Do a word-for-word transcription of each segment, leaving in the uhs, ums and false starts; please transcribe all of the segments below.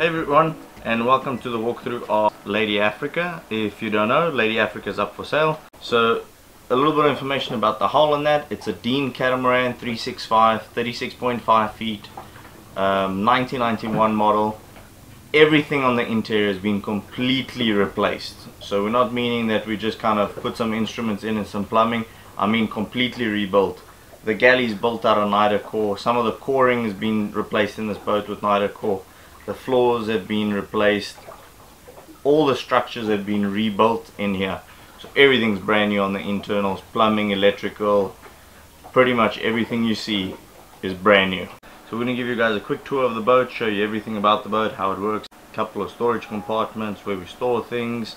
Hey everyone, and welcome to the walkthrough of Lady Africa. If you don't know, Lady Africa is up for sale. So a little bit of information about the hull and that. It's a Dean Catamaran three sixty-five, thirty-six point five feet, um, nineteen ninety-one model. Everything on the interior has been completely replaced. So we're not meaning that we just kind of put some instruments in and some plumbing. I mean completely rebuilt. The galley's built out of Nidacore. Some of the coring has been replaced in this boat with Nidacore. The floors have been replaced. All the structures have been rebuilt in here. So everything's brand new on the internals. Plumbing, electrical, pretty much everything you see is brand new. So we're going to give you guys a quick tour of the boat, show you everything about the boat, how it works. A couple of storage compartments where we store things,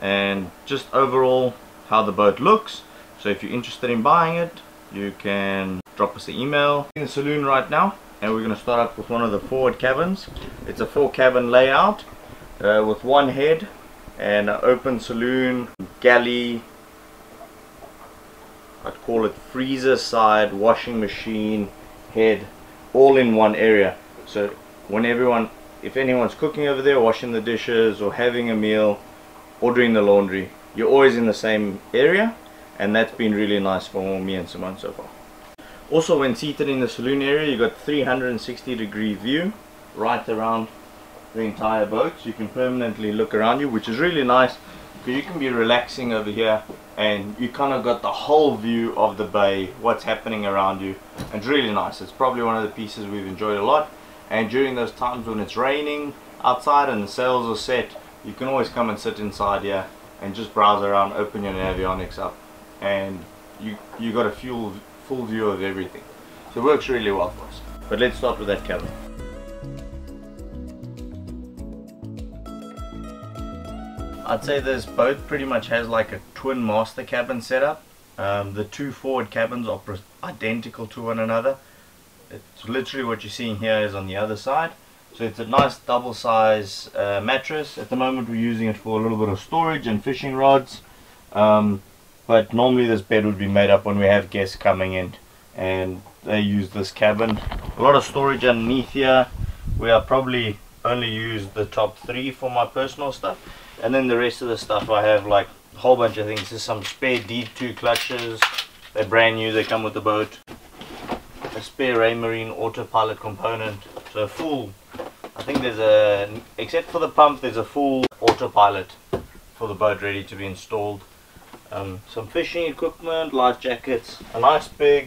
and just overall how the boat looks. So if you're interested in buying it, you can drop us an email. In the saloon right now, and we're going to start up with one of the forward cabins. It's a four cabin layout uh, with one head and an open saloon, galley, I'd call it freezer side, washing machine, head, all in one area. So when everyone, if anyone's cooking over there, washing the dishes or having a meal or doing the laundry, you're always in the same area. And that's been really nice for me and Simone so far. Also, when seated in the saloon area, you've got three hundred sixty degree view right around the entire boat. So you can permanently look around you, which is really nice because you can be relaxing over here and you kind of got the whole view of the bay, what's happening around you. It's really nice. It's probably one of the pieces we've enjoyed a lot. And during those times when it's raining outside and the sails are set, you can always come and sit inside here and just browse around, open your Navionics up, and you you got a full full view of everything. So it works really well for us. But let's start with that cabin. I'd say this boat pretty much has like a twin master cabin setup. Um, the two forward cabins are identical to one another. It's literally what you're seeing here is on the other side. So it's a nice double size uh, mattress. At the moment we're using it for a little bit of storage and fishing rods. Um, But normally this bed would be made up when we have guests coming in and they use this cabin. A lot of storage underneath here. We are probably only use the top three for my personal stuff. And then the rest of the stuff I have like a whole bunch of things. There's some spare D two clutches. They're brand new, they come with the boat. A spare Raymarine autopilot component. So a full, I think there's a, except for the pump, there's a full autopilot for the boat ready to be installed. Um, some fishing equipment, life jackets, a nice big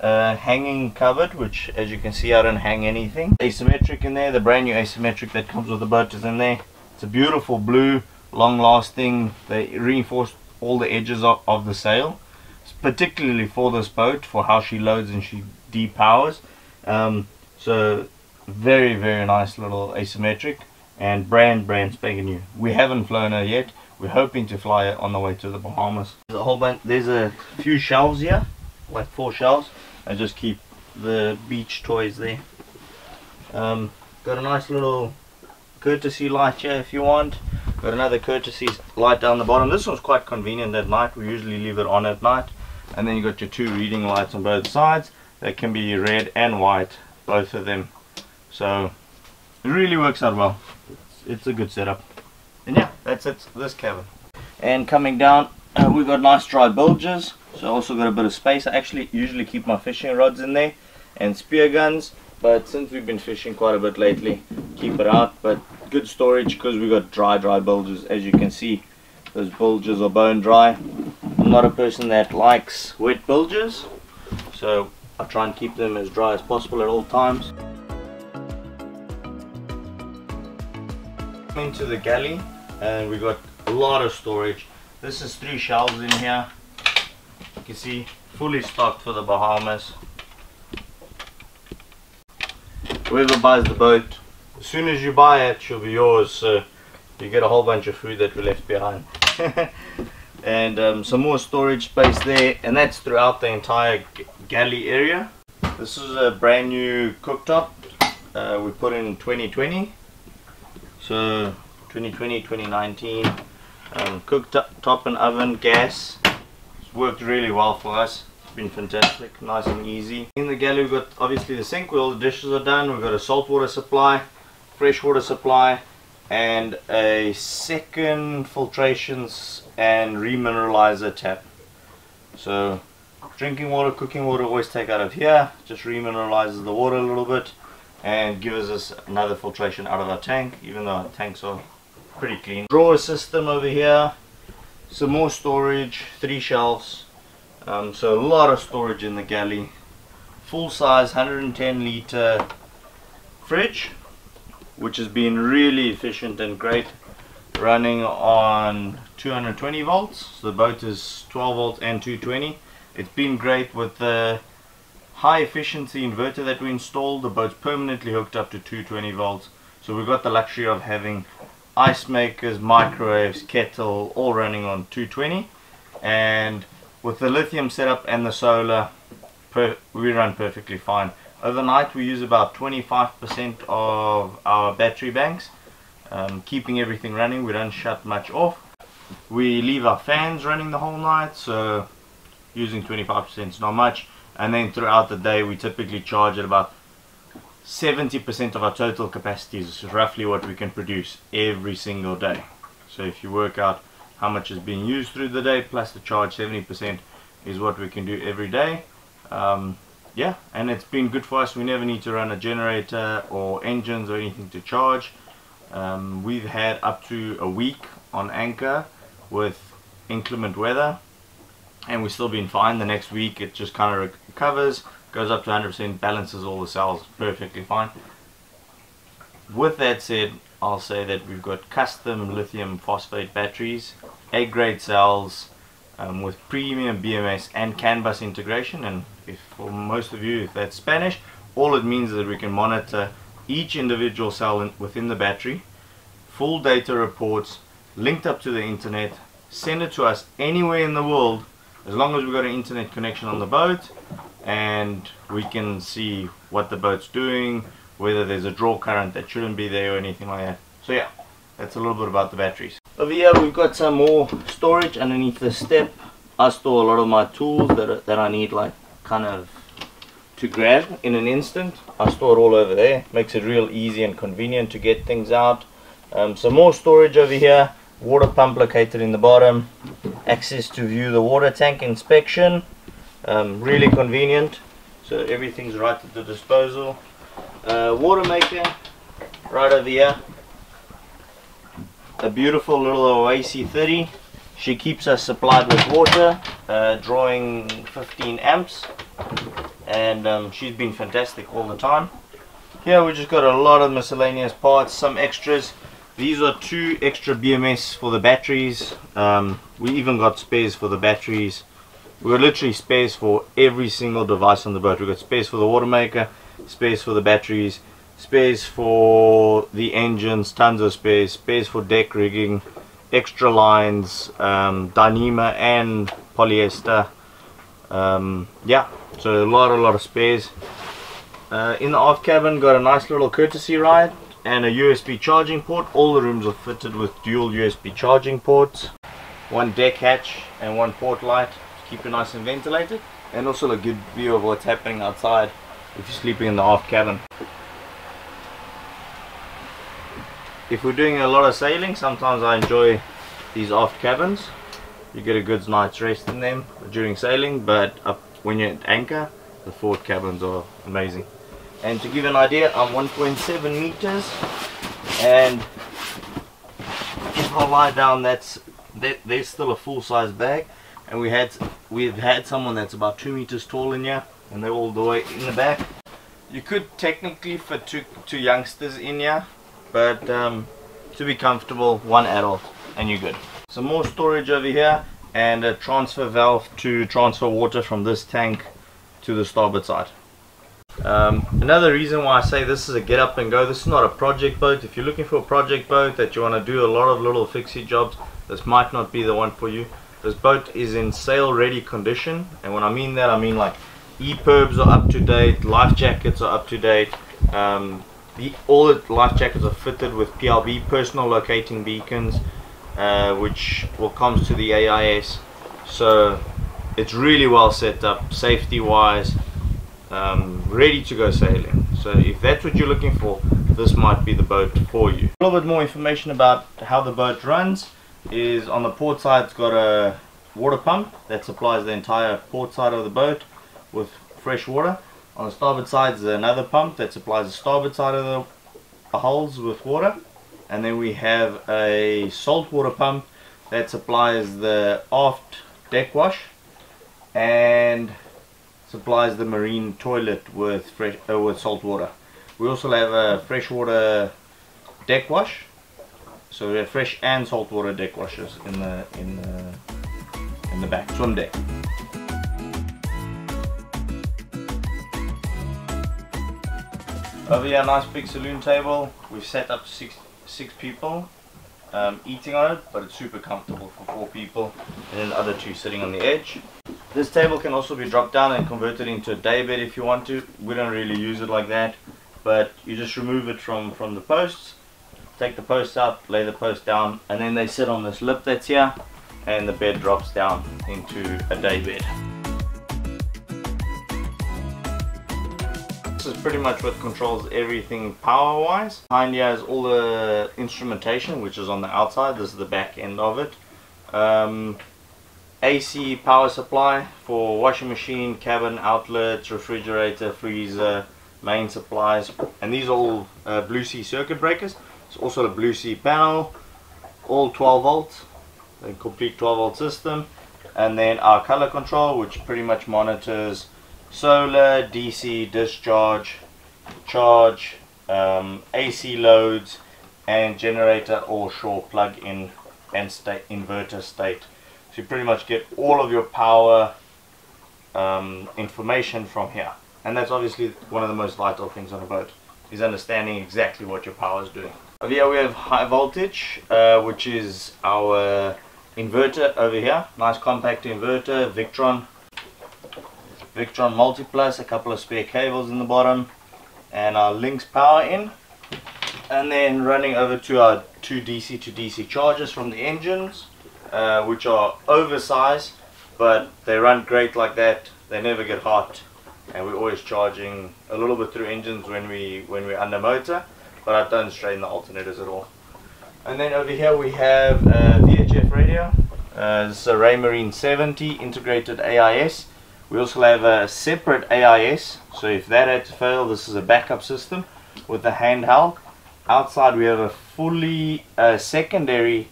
uh, hanging cupboard, which as you can see I don't hang anything. Asymmetric in there, the brand new asymmetric that comes with the boat is in there. It's a beautiful blue, long lasting. They reinforced all the edges of, of the sail, it's particularly for this boat, for how she loads and she depowers. Um, so very very nice little asymmetric, and brand brand spanking new. We haven't flown her yet. We're hoping to fly it on the way to the Bahamas. There's a whole bunch, there's a few shelves here, like four shelves. I just keep the beach toys there. Um, got a nice little courtesy light here if you want. Got another courtesy light down the bottom. This one's quite convenient at night. We usually leave it on at night. And then you've got your two reading lights on both sides. They can be red and white, both of them. So it really works out well. It's, it's a good setup. And yeah, that's it, this cabin. And coming down, uh, we've got nice dry bilges. So I also got a bit of space. I actually usually keep my fishing rods in there and spear guns, but since we've been fishing quite a bit lately, keep it out. But good storage because we've got dry, dry bilges. As you can see, those bilges are bone dry. I'm not a person that likes wet bilges, so I try and keep them as dry as possible at all times. Into the galley, and we got a lot of storage. This is three shelves in here. You can see fully stocked for the Bahamas. Whoever buys the boat, as soon as you buy it, she'll be yours. So you get a whole bunch of food that we left behind. And um, some more storage space there, and that's throughout the entire galley area. This is a brand new cooktop uh, we put in twenty twenty. So twenty twenty, twenty nineteen, um, cooktop and oven, gas. It's worked really well for us. It's been fantastic, nice and easy. In the galley we've got obviously the sink where all the dishes are done. We've got a saltwater supply, fresh water supply and a second filtrations and remineralizer tap. So drinking water, cooking water, always take out of here, just remineralizes the water a little bit and gives us another filtration out of our tank, even though our tanks are pretty clean. Drawer system over here, some more storage, three shelves, um, so a lot of storage in the galley. Full size one hundred ten litre fridge, which has been really efficient and great, running on two hundred twenty volts. So the boat is twelve volts and two twenty. It's been great with the high efficiency inverter that we installed. The boat's permanently hooked up to two hundred twenty volts, so we've got the luxury of having ice makers, microwaves, kettle, all running on two twenty. And with the lithium setup and the solar, per we run perfectly fine. Overnight we use about twenty-five percent of our battery banks, um, keeping everything running. We don't shut much off. We leave our fans running the whole night, so using twenty-five percent is not much. And then throughout the day we typically charge at about seventy percent of our total capacity is roughly what we can produce every single day. So if you work out how much is being used through the day plus the charge, seventy percent is what we can do every day. Um, yeah, and it's been good for us. We never need to run a generator or engines or anything to charge. Um, we've had up to a week on anchor with inclement weather and we've still been fine. The next week it just kind of recovers, goes up to one hundred percent, balances all the cells perfectly fine. With that said, I'll say that we've got custom lithium phosphate batteries, A grade cells, Um, with premium B M S and CAN bus integration. And if for most of you, if that's Spanish, all it means is that we can monitor each individual cell in, within the battery, full data reports, linked up to the internet, send it to us anywhere in the world as long as we've got an internet connection on the boat, and we can see what the boat's doing, whether there's a draw current that shouldn't be there or anything like that. So yeah, that's a little bit about the batteries. Over here we've got some more storage underneath the step. I store a lot of my tools that, that I need like kind of to grab in an instant. I store it all over there. Makes it real easy and convenient to get things out. Um, some more storage over here. Water pump located in the bottom. Access to view the water tank inspection. Um, really convenient. So everything's right at the disposal. Uh, water maker right over here. A beautiful little Oasi thirty. She keeps us supplied with water, uh, drawing fifteen amps, and um, she's been fantastic all the time. Here we just got a lot of miscellaneous parts, some extras. These are two extra B M S for the batteries. Um, we even got spares for the batteries. We got literally spares for every single device on the boat. We got spares for the water maker, spares for the batteries, space for the engines, tons of space, space for deck rigging, extra lines, um, Dyneema and polyester. Um, yeah, so a lot, a lot of spares. Uh, in the aft cabin, got a nice little courtesy ride and a U S B charging port. All the rooms are fitted with dual U S B charging ports. One deck hatch and one port light to keep it nice and ventilated, and also a good view of what's happening outside if you're sleeping in the aft cabin. If we're doing a lot of sailing, sometimes I enjoy these aft cabins. You get a good night's rest in them during sailing, but up when you're at anchor, the forward cabins are amazing. And to give an idea, I'm one point seven meters, and if I lie down, that's that, there's still a full-size bag. And we had we've had someone that's about two meters tall in here, and they're all the way in the back. You could technically fit two two youngsters in here, but um, to be comfortable, one adult and you're good. Some more storage over here and a transfer valve to transfer water from this tank to the starboard side. Um, another reason why I say this is a get up and go, this is not a project boat. If you're looking for a project boat that you want to do a lot of little fixie jobs, this might not be the one for you. This boat is in sail ready condition, and when I mean that, I mean like E P I R Bs are up to date, life jackets are up to date, um, The, all the life jackets are fitted with P L B, personal locating beacons, uh, which will come to the A I S. So it's really well set up, safety wise, um, ready to go sailing. So if that's what you're looking for, this might be the boat for you. A little bit more information about how the boat runs is on the port side, it's got a water pump that supplies the entire port side of the boat with fresh water. On the starboard side is another pump that supplies the starboard side of the, the hulls with water. And then we have a saltwater pump that supplies the aft deck wash and supplies the marine toilet with fresh uh, with salt water. We also have a freshwater deck wash, so we have fresh and saltwater deck washes in the in the in the back swim deck. Over here, nice big saloon table. We've set up six. six people um, eating on it, but it's super comfortable for four people, and then the other two sitting on the edge. This table can also be dropped down and converted into a day bed if you want to. We don't really use it like that, but you just remove it from from the posts, take the posts out, lay the post down, and then they sit on this lip that's here, and the bed drops down into a day bed. This is pretty much what controls everything power wise. Behind here is all the instrumentation, which is on the outside. This is the back end of it. Um, A C power supply for washing machine, cabin outlets, refrigerator, freezer, main supplies, and these are all uh, Blue Sea circuit breakers. It's also a Blue Sea panel, all twelve volts, a complete twelve volt system, and then our color control, which pretty much monitors solar, D C, discharge, charge, um, A C loads, and generator or shore plug-in and state inverter state. So you pretty much get all of your power um, information from here, and that's obviously one of the most vital things on a boat, is understanding exactly what your power is doing. Over here we have high voltage, uh, which is our inverter over here. Nice compact inverter, Victron. Victron MultiPlus, a couple of spare cables in the bottom, and our Lynx power in, and then running over to our two D C to D C chargers from the engines, uh, which are oversized, but they run great like that. They never get hot, and we're always charging a little bit through engines when we when we're under motor, but I don't strain the alternators at all. And then over here we have a V H F radio. Uh, this is a Raymarine seventy integrated A I S. We also have a separate A I S, so if that had to fail, this is a backup system with the handheld. Outside we have a fully uh, secondary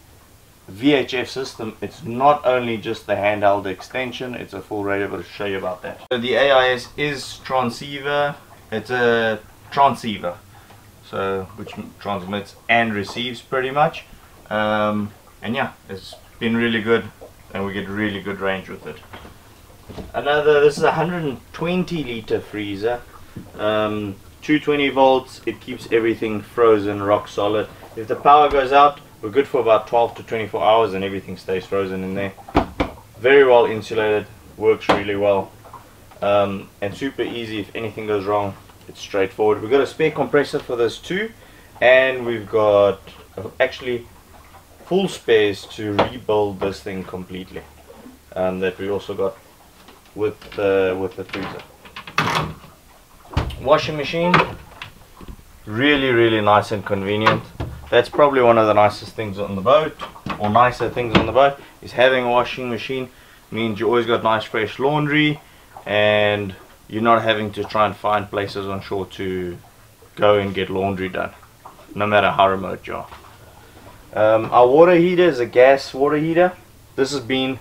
V H F system. It's not only just the handheld extension, it's a full radio, but I'll show you about that. So the A I S is transceiver, it's a transceiver, so which transmits and receives pretty much. Um, and yeah, it's been really good, and we get really good range with it. Another, this is a one hundred twenty litre freezer, um, two hundred twenty volts, it keeps everything frozen, rock solid. If the power goes out, we're good for about twelve to twenty-four hours and everything stays frozen in there. Very well insulated, works really well, um, and super easy. If anything goes wrong, it's straightforward. We've got a spare compressor for this too, and we've got actually full spares to rebuild this thing completely, um, that we also got with uh, with the freezer. Washing machine, really really nice and convenient. That's probably one of the nicest things on the boat, or nicer things on the boat, is having a washing machine. Means you always got nice fresh laundry, and you're not having to try and find places on shore to go and get laundry done, no matter how remote you are. Um, our water heater is a gas water heater. This has been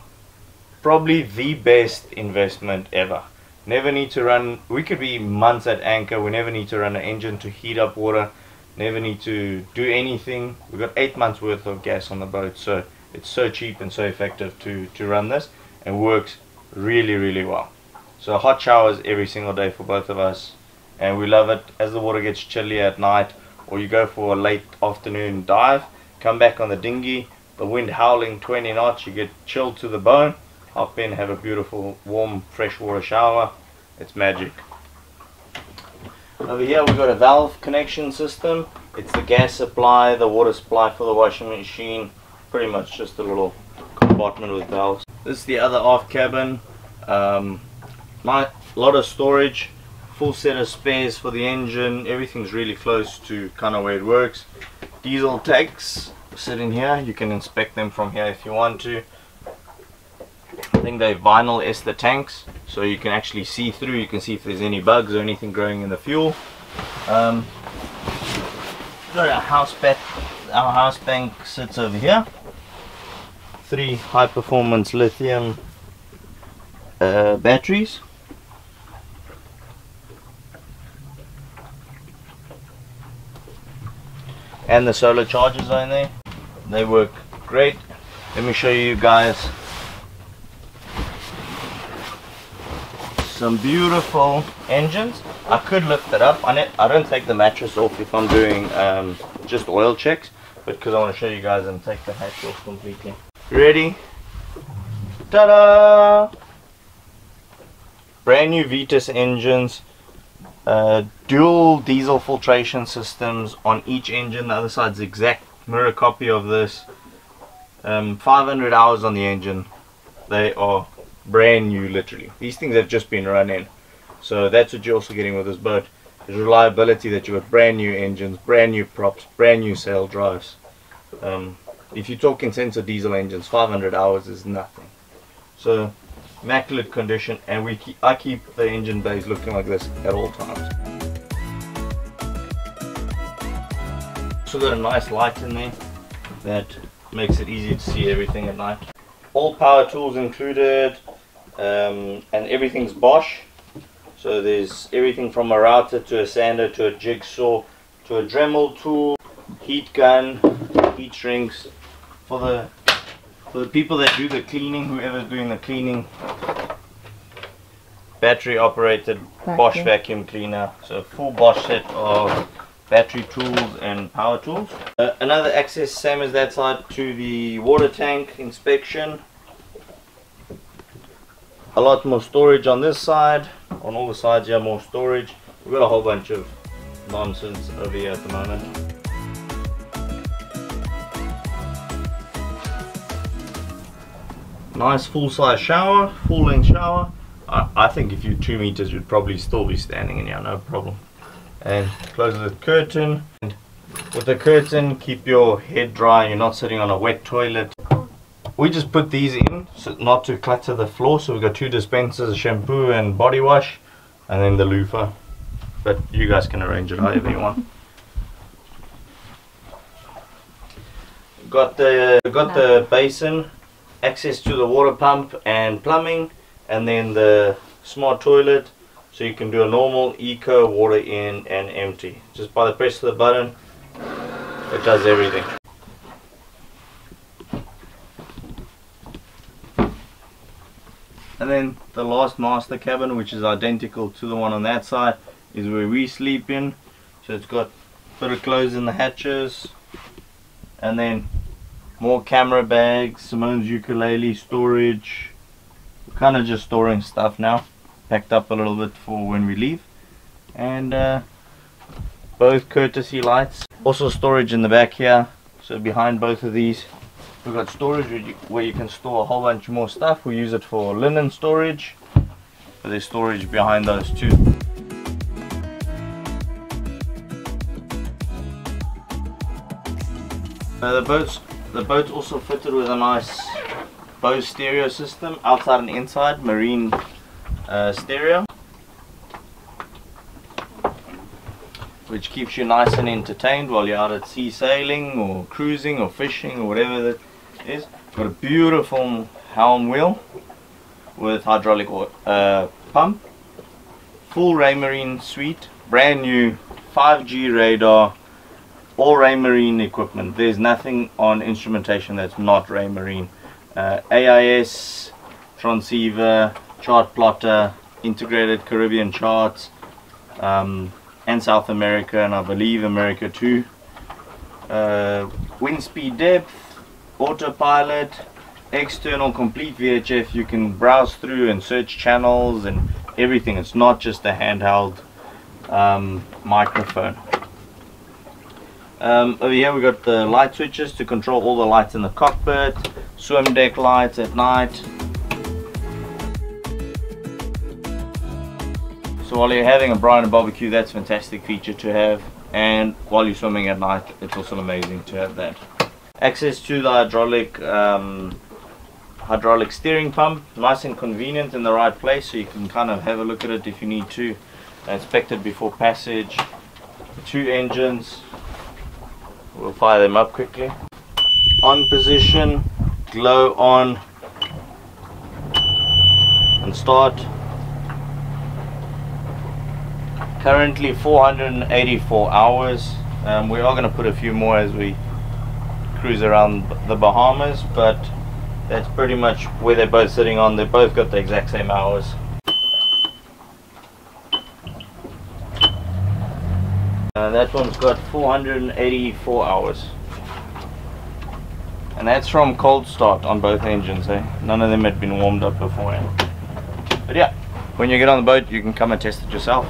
probably the best investment ever. Never need to run, we could be months at anchor, we never need to run an engine to heat up water, never need to do anything. We've got eight months worth of gas on the boat, so it's so cheap and so effective to, to run this, and works really really well. So hot showers every single day for both of us, and we love it. As the water gets chilly at night, or you go for a late afternoon dive, come back on the dinghy, the wind howling twenty knots, you get chilled to the bone. Hop in, have a beautiful warm freshwater shower. It's magic. Over here we've got a valve connection system. It's the gas supply, the water supply for the washing machine, pretty much just a little compartment with valves. This is the other aft cabin. Um, a lot of storage full set of spares for the engine. Everything's really close to kind of where it works. Diesel tanks sit in here. You can inspect them from here if you want to. I think they vinyl S the tanks, so you can actually see through. You can see if there's any bugs or anything growing in the fuel. Um, got our house bank. Our house bank sits over here. Three high performance lithium uh, batteries. And the solar chargers are in there. They work great. Let me show you guys some beautiful engines. I could lift it up on it. I don't take the mattress off if I'm doing um, just oil checks, but because I want to show you guys and take the hatch off completely. Ready? Ta-da! Brand new Vetus engines. Uh, dual diesel filtration systems on each engine. The other side's exact mirror copy of this. um, five hundred hours on the engine. They are brand new, literally. These things have just been run in, so that's what you're also getting with this boat, is reliability, that you've got brand new engines, brand new props, brand new sail drives. Um, if you're talking sensor diesel engines, five hundred hours is nothing. So immaculate condition, and we keep, I keep the engine bays looking like this at all times. Also got a nice light in there that makes it easy to see everything at night. All power tools included, um, and everything's Bosch. So there's everything from a router to a sander to a jigsaw to a Dremel tool, heat gun, heat shrinks for the For the people that do the cleaning, whoever's doing the cleaning, battery operated vacuum. Bosch vacuum cleaner. So full Bosch set of battery tools and power tools. Uh, another access, same as that side, to the water tank inspection. A lot more storage on this side. On all the sides here, more storage. We've got a whole bunch of nonsense over here at the moment. Nice full-size shower, full-length shower. I, I think if you're two meters, you'd probably still be standing in here, no problem. And close the curtain. And with the curtain, keep your head dry. You're not sitting on a wet toilet. We just put these in, so not to clutter the floor. So we've got two dispensers, shampoo and body wash, and then the loofah. But you guys can arrange it however you want. Got the got the basin. Access to the water pump and plumbing, and then the smart toilet, so you can do a normal, eco, water in and empty. Just by the press of the button, it does everything. And then the last master cabin, which is identical to the one on that side, is where we sleep in. So it's got a bit of clothes in the hatches, and then more camera bags, Simone's ukulele, storage. We're kind of just storing stuff now, packed up a little bit for when we leave. And uh, both courtesy lights. Also storage in the back here, so behind both of these. We've got storage where you, where you can store a whole bunch more stuff. We use it for linen storage, but there's storage behind those too. Now the boat's The boat's also fitted with a nice Bose stereo system, outside and inside, marine uh, stereo, which keeps you nice and entertained while you're out at sea sailing or cruising or fishing or whatever that is. Got a beautiful helm wheel with hydraulic uh, pump, full Raymarine suite, brand new five G radar. All Raymarine equipment. There's nothing on instrumentation that's not Raymarine. Uh, A I S, transceiver, chart plotter, integrated Caribbean charts, um, and South America, and I believe America too. Uh, wind speed depth, autopilot, external complete V H F. You can browse through and search channels and everything. It's not just a handheld um, microphone. Um, over here we got the light switches to control all the lights in the cockpit, swim deck lights at night. So So while you're having a brine and barbecue, that's a fantastic feature to have, and while you're swimming at night, it's also amazing to have that. Access to the hydraulic um, hydraulic steering pump, nice and convenient in the right place, so you can kind of have a look at it if you need to. Inspect it before passage. Two engines, we'll fire them up quickly. On position, glow on, and start. Currently four hundred eighty-four hours. Um, we are going to put a few more as we cruise around the Bahamas, but that's pretty much where they're both sitting on. They've both got the exact same hours. Uh, that one's got four hundred eighty-four hours, and that's from cold start on both engines, eh? None of them had been warmed up beforehand. But yeah, when you get on the boat, you can come and test it yourself.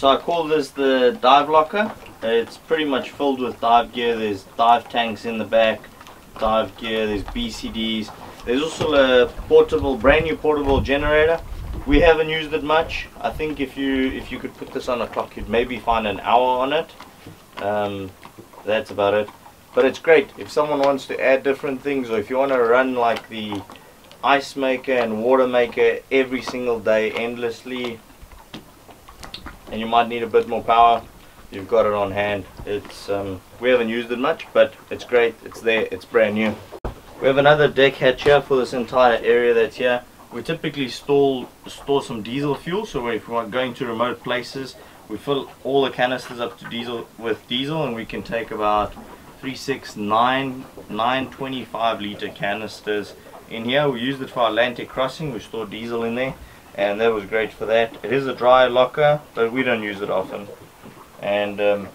So I call this the dive locker. It's pretty much filled with dive gear. There's dive tanks in the back, dive gear, there's B C Ds. There's also a portable, brand new portable generator. We haven't used it much. I think if you if you could put this on a clock, you'd maybe find an hour on it. Um, that's about it. But it's great if someone wants to add different things, or if you want to run like the ice maker and water maker every single day endlessly, and you might need a bit more power, you've got it on hand. It's um, we haven't used it much, but it's great. It's there. It's brand new. We have another deck hatch here for this entire area that's here. We typically store, store some diesel fuel, so if we're going to remote places, we fill all the canisters up to diesel with diesel, and we can take about three, six, nine, nine twenty-five litre canisters in here. We used it for Atlantic crossing. We stored diesel in there, and that was great for that. It is a dry locker, but we don't use it often, and um,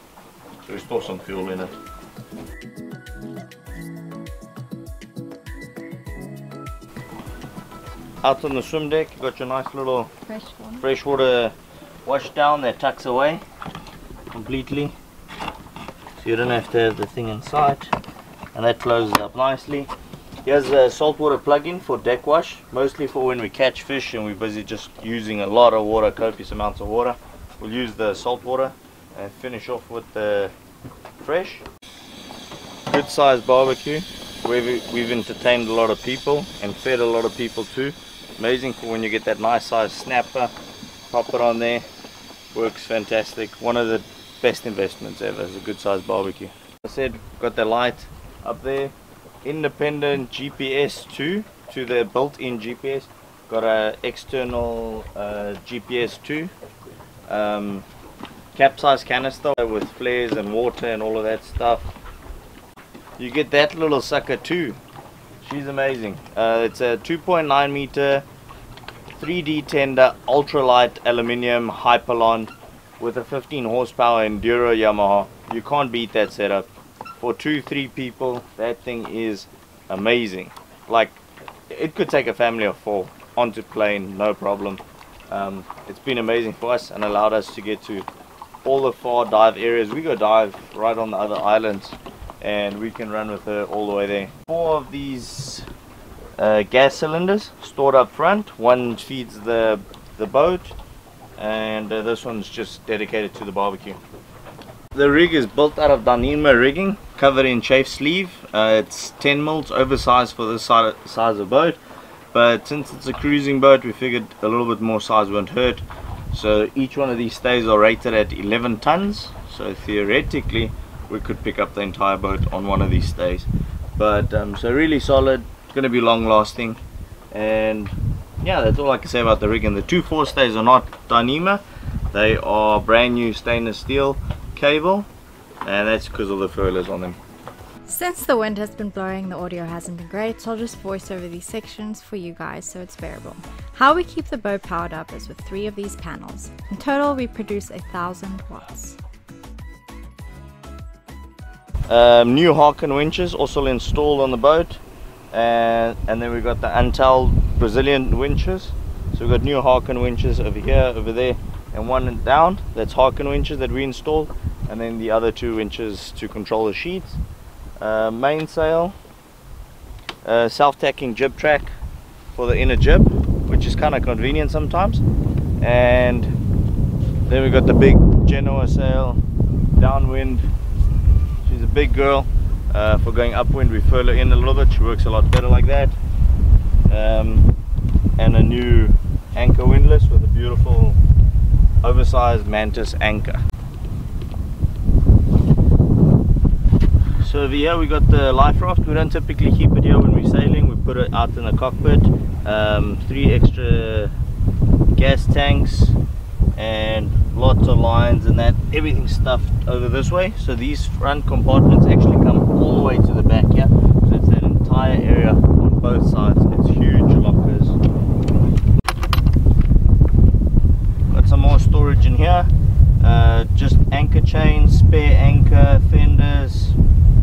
so we store some fuel in it. Out on the swim deck, you've got your nice little freshwater, freshwater wash down that tucks away completely, so you don't have to have the thing inside, and that closes up nicely. Here's a saltwater plug-in for deck wash, mostly for when we catch fish and we're busy just using a lot of water, copious amounts of water. We'll use the saltwater and finish off with the fresh. Good sized barbecue. We've, we've entertained a lot of people and fed a lot of people too. Amazing for when you get that nice size snapper, pop it on there, works fantastic. One of the best investments ever is a good sized barbecue. As I said, got the light up there, independent G P S too, to the built-in G P S. Got a external uh, G P S too, um, capsize canister with flares and water and all of that stuff. You get that little sucker too, she's amazing. Uh, it's a two point nine meter three D tender ultralight aluminium Hyperlon with a fifteen horsepower Enduro Yamaha. You can't beat that setup. For two, three people, that thing is amazing. Like, it could take a family of four onto plane, no problem. Um, it's been amazing for us and allowed us to get to all the far dive areas. We go dive right on the other islands, and we can run with her all the way there. Four of these uh, gas cylinders stored up front. One feeds the, the boat, and uh, this one's just dedicated to the barbecue. The rig is built out of Dyneema rigging, covered in chafe sleeve. Uh, it's ten mils, oversized for this size of boat, but since it's a cruising boat, we figured a little bit more size won't hurt. So each one of these stays are rated at eleven tons, so theoretically we could pick up the entire boat on one of these days. But um, so really solid, going to be long lasting, and yeah, that's all I can say about the rig. And the two four stays are not Dyneema, they are brand new stainless steel cable, and that's because of the furlers on them. Since the wind has been blowing, the audio hasn't been great, so I'll just voice over these sections for you guys so it's bearable. How we keep the boat powered up is with three of these panels. In total, we produce a thousand watts. Um, new Harken winches also installed on the boat, and, and then we've got the Antal Brazilian winches. So we've got new Harken winches over here, over there, and one down. That's Harken winches that we installed, and then the other two winches to control the sheets. Uh, mainsail, uh, self-tacking jib track, for the inner jib, which is kind of convenient sometimes. And then we got the big Genoa sail, downwind. She's a big girl. Uh, for going upwind, we furl her in a little bit. She works a lot better like that. Um, and a new anchor windlass with a beautiful oversized Mantis anchor. So over here we got the life raft. We don't typically keep it here when we're sailing. We put it out in the cockpit. Um, three extra gas tanks and lots of lines and that. Everything's stuffed over this way. So these front compartments actually come all the way to the back here. So it's that entire area on both sides. It's huge lockers. Got some more storage in here. Uh, just anchor chains, spare anchor, fenders,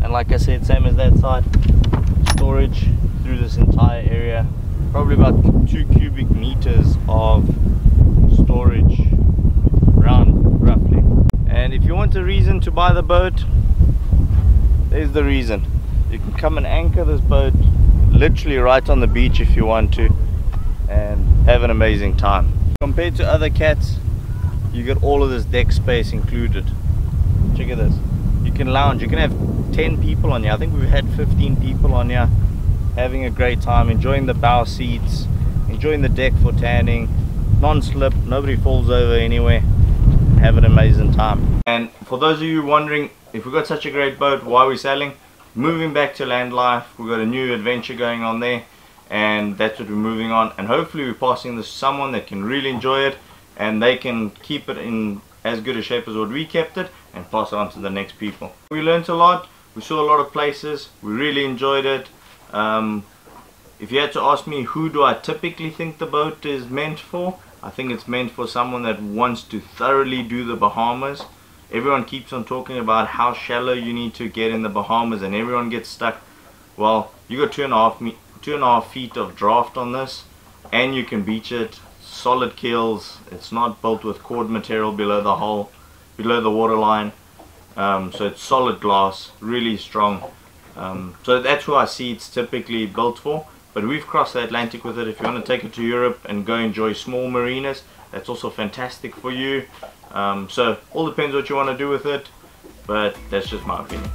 and like I said, same as that side, storage through this entire area. Probably about two cubic meters of storage round, roughly. And if you want a reason to buy the boat, there's the reason. You can come and anchor this boat literally right on the beach if you want to and have an amazing time. Compared to other cats, you get all of this deck space included. Check out this. You can lounge. You can have ten people on here. I think we've had fifteen people on here, having a great time, enjoying the bow seats, enjoying the deck for tanning, non-slip, nobody falls over anywhere. Have an amazing time. And for those of you wondering, if we've got such a great boat, why are we sailing? Moving back to land life. We've got a new adventure going on there, and that's what we're moving on. And hopefully we're passing this to someone that can really enjoy it, and they can keep it in as good a shape as what we kept it and pass it on to the next people. We learnt a lot, we saw a lot of places, we really enjoyed it. Um, if you had to ask me who do I typically think the boat is meant for, I think it's meant for someone that wants to thoroughly do the Bahamas. Everyone keeps on talking about how shallow you need to get in the Bahamas and everyone gets stuck. Well, you got two and a half, me two and a half feet of draft on this and you can beach it. Solid keels, it's not built with cord material below the hull, below the waterline, um, so it's solid glass, really strong. Um, so that's who I see it's typically built for, but we've crossed the Atlantic with it. If you want to take it to Europe and go enjoy small marinas, that's also fantastic for you. Um, so all depends what you want to do with it, but that's just my opinion.